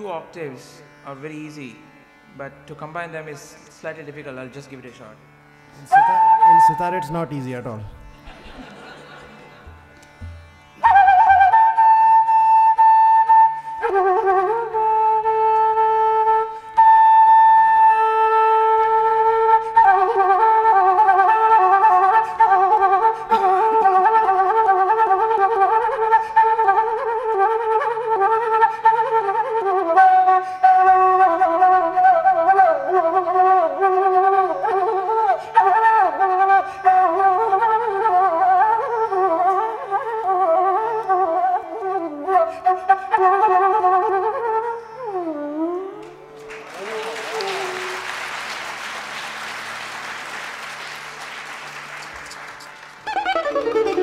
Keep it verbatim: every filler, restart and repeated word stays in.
Octaves are very easy, but to combine them is slightly difficult. I'll just give it a shot. In sitar, in sitar it's not easy at all. Thank you.